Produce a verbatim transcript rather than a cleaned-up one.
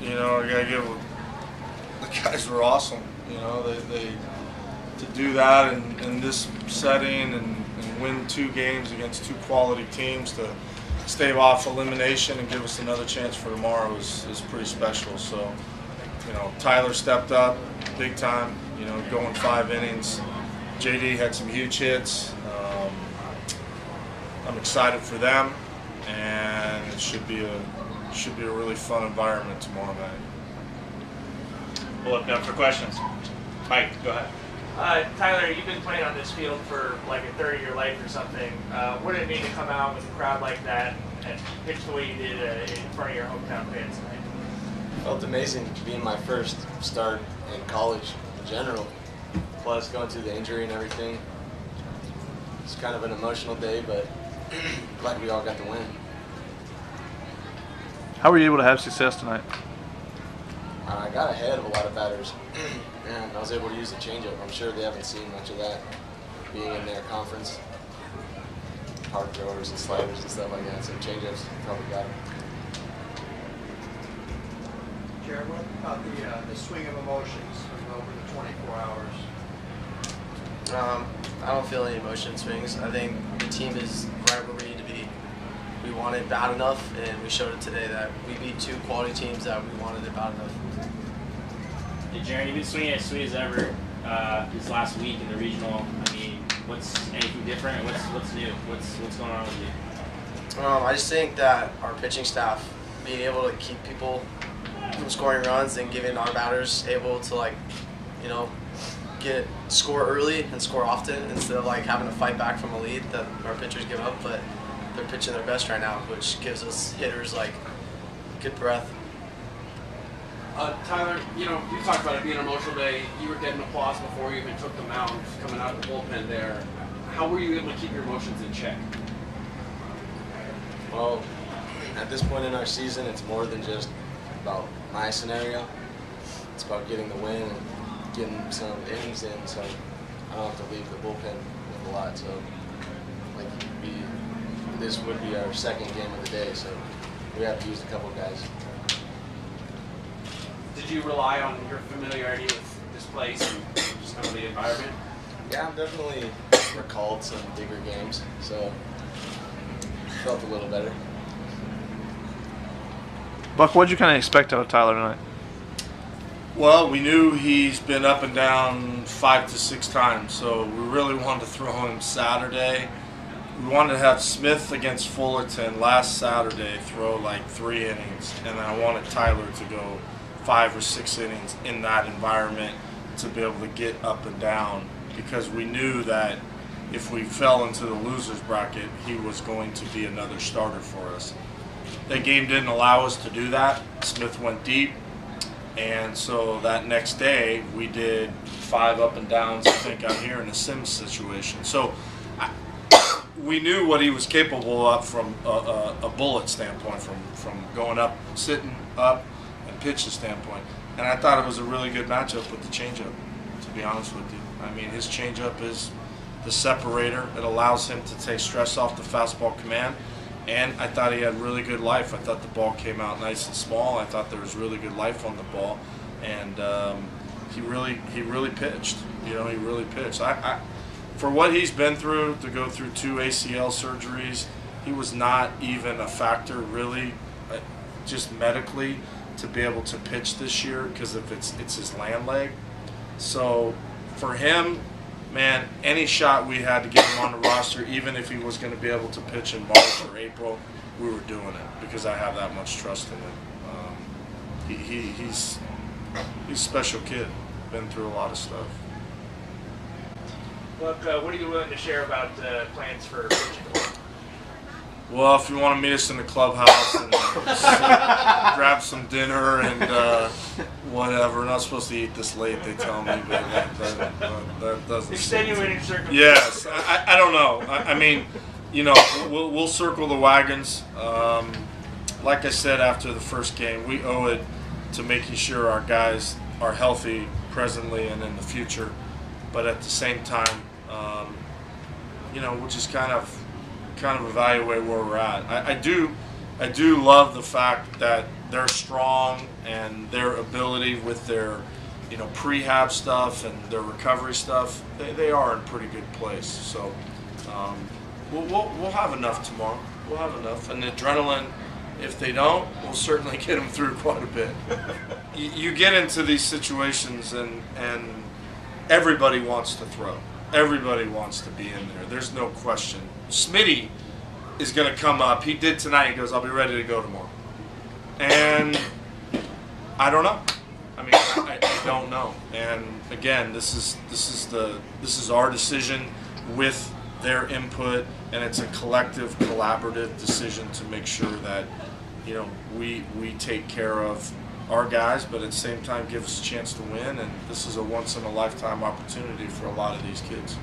you know, I gotta give them, the guys were awesome. You know, they, they to do that in, in this setting and, and win two games against two quality teams to stave off elimination and give us another chance for tomorrow is, is pretty special. So, you know, Tyler stepped up big time, you know, going five innings. J D had some huge hits. Um, I'm excited for them, and it should be a should be a really fun environment tomorrow night. We'll open up for questions. Mike, go ahead. Uh, Tyler, you've been playing on this field for like a third of your life or something. Uh, what did it mean to come out with a crowd like that and pitch the way you did uh, in front of your hometown fans tonight? It felt amazing being my first start in college in general. Plus going through the injury and everything. It's kind of an emotional day, but glad we all got to win. How were you able to have success tonight? Uh, I got ahead of a lot of batters, and I was able to use the changeup. I'm sure they haven't seen much of that being in their conference. Hard throwers and sliders and stuff like that, so changeups probably got them. Jarren, what about the, uh, the swing of emotions over the twenty-four hours? Um, I don't feel any emotion swings. I think the team is right where we need to be. We want it bad enough, and we showed it today that we beat two quality teams that we wanted it bad enough. Hey, Jarren, you've been swinging as sweet as ever uh, this last week in the regional. I mean, what's anything different? What's what's new? What's what's going on with you? Um, I just think that our pitching staff being able to keep people from scoring runs and giving our batters able to like, you know. Get score early and score often instead of like having to fight back from a lead that our pitchers give up, but they're pitching their best right now, which gives us hitters like good breath. Uh, Tyler, you know, you talked about it being an emotional day. You were getting applause before you even took the mound, coming out of the bullpen there. How were you able to keep your emotions in check? Well, at this point in our season, it's more than just about my scenario. It's about getting the win and getting some innings in, so I don't have to leave the bullpen with a lot. So, like, we, this would be our second game of the day, so we have to use a couple guys. Did you rely on your familiarity with this place and just kind of the environment? Yeah, I've definitely recalled some bigger games, so felt a little better. Buck, what did you kind of expect out of Tyler tonight? Well, we knew he's been up and down five to six times, so we really wanted to throw him Saturday. We wanted to have Smith against Fullerton last Saturday throw like three innings, and I wanted Tyler to go five or six innings in that environment to be able to get up and down, because we knew that if we fell into the loser's bracket, he was going to be another starter for us. That game didn't allow us to do that. Smith went deep. And so that next day, we did five up and downs, I think, out here in a sim situation. So I, we knew what he was capable of from a, a, a bullet standpoint, from, from going up, sitting up, and pitching standpoint. And I thought it was a really good matchup with the changeup, to be honest with you. I mean, his changeup is the separator. It allows him to take stress off the fastball command. And I thought he had really good life. I thought the ball came out nice and small. I thought there was really good life on the ball, and um, he really, he really pitched. You know, he really pitched. I, I, for what he's been through, to go through two A C L surgeries, he was not even a factor really, just medically, to be able to pitch this year because of it's it's his land leg. So for him. Man, any shot we had to get him on the roster, even if he was going to be able to pitch in March or April, we were doing it because I have that much trust in him. Um, he, he, he's, he's a special kid. Been through a lot of stuff. Look, uh, what are you willing to share about uh, plans for pitching? Well, if you want to meet us in the clubhouse and uh, grab some dinner and uh, whatever. We're not supposed to eat this late, they tell me, but that, that, that, that doesn't extenuating circumstances. Yes, I, I don't know. I, I mean, you know, we'll, we'll circle the wagons. Um, like I said after the first game, we owe it to making sure our guys are healthy presently and in the future. But at the same time, um, you know, we'll just kind of – kind of evaluate where we're at. I, I do I do love the fact that they're strong and their ability with their, you know, prehab stuff and their recovery stuff, they, they are in pretty good place. So um, we'll, we'll, we'll have enough tomorrow. We'll have enough. And the adrenaline, if they don't, we'll certainly get them through quite a bit. you, you get into these situations and, and everybody wants to throw. Everybody wants to be in there. There's no question. Smitty is going to come up. He did tonight. He goes, I'll be ready to go tomorrow. And I don't know. I mean, I, I don't know. And again, this is this is the this is our decision with their input, and it's a collective, collaborative decision to make sure that, you know, we we take care of our guys, but at the same time give us a chance to win. And this is a once in a lifetime opportunity for a lot of these kids.